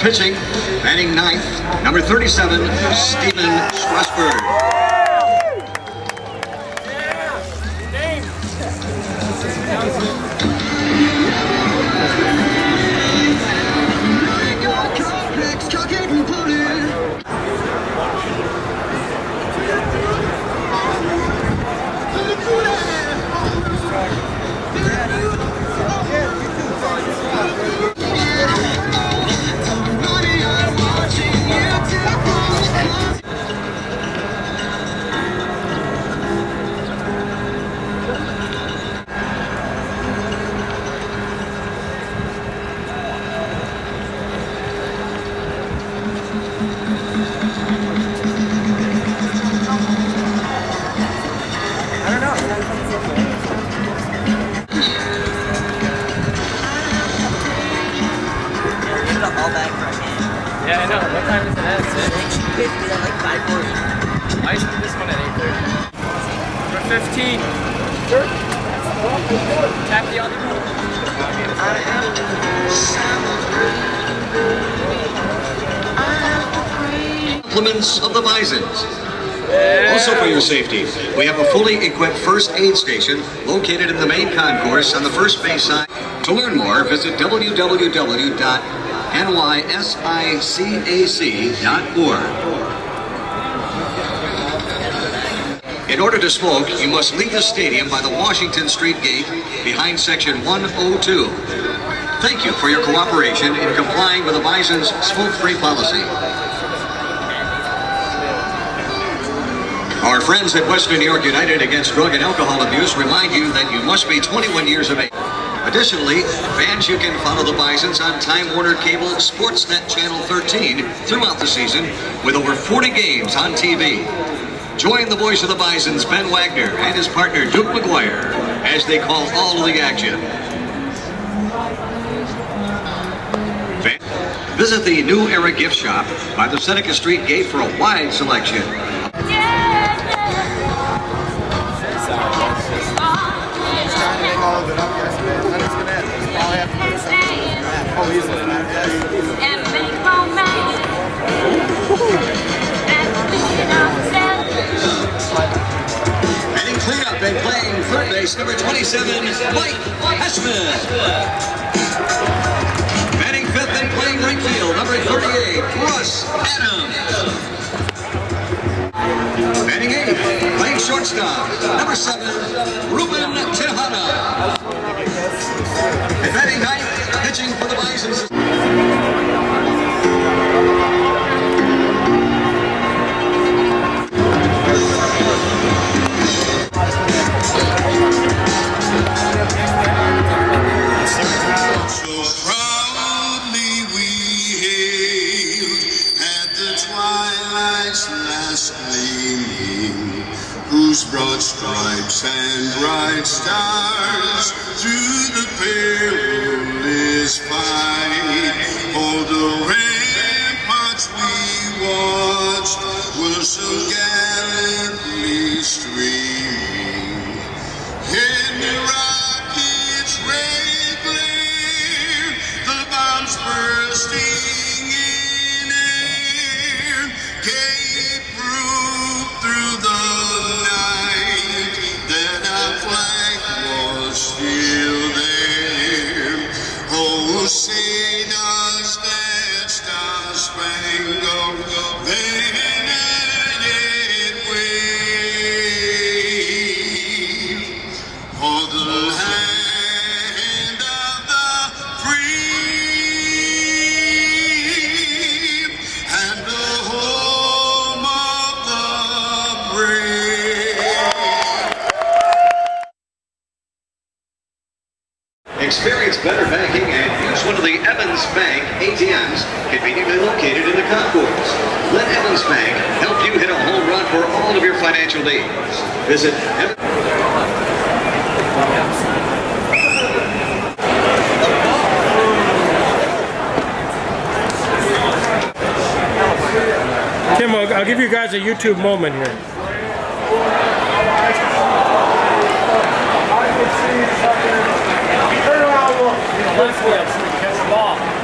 pitching, batting ninth, number 37, Stephen Strasburg. Yeah, I know. What time is it at? 6:50 at like 5:40. I should do this one at 8:30. For 15. Sure. Tap the other one. Compliments of the Bisons. Yeah. Also for your safety, we have a fully equipped first aid station located in the main concourse on the first base side. To learn more, visit www.nysiciac.org. In order to smoke, you must leave the stadium by the Washington Street gate behind section 102. Thank you for your cooperation in complying with the Bison's smoke-free policy. Our friends at Western New York United Against Drug and Alcohol Abuse remind you that you must be 21 years of age. Additionally, fans, you can follow the Bisons on Time Warner Cable Sportsnet Channel 13 throughout the season with over 40 games on TV. Join the voice of the Bisons, Ben Wagner, and his partner, Duke McGuire, as they call all of the action. Visit the New Era gift shop by the Seneca Street gate for a wide selection. Batting cleanup and playing third base, number 27, Mike Hessman. Batting fifth and playing right field, number 38, Russ Adams. Batting eighth, playing shortstop, number 7, Ruben Tejada. And batting ninth, pitching for the Bisons. Whose broad stripes and bright stars through the perilous fight, all the ramparts we watched were so gallantly streaming. In the rocket's red glare, the bombs bursting in air gave proof through the night that our flag was still there. Oh, sing us that star-spangled banner wave for the land of the free and the home of the brave. Experience better banking and use one of the Evans Bank ATMs conveniently located in the concourse. Let Evans Bank help you hit a home run for all of your financial needs. Visit Tim, I'll give you guys a YouTube moment here. I can see something. Turn around, look. Left foot, catch the ball.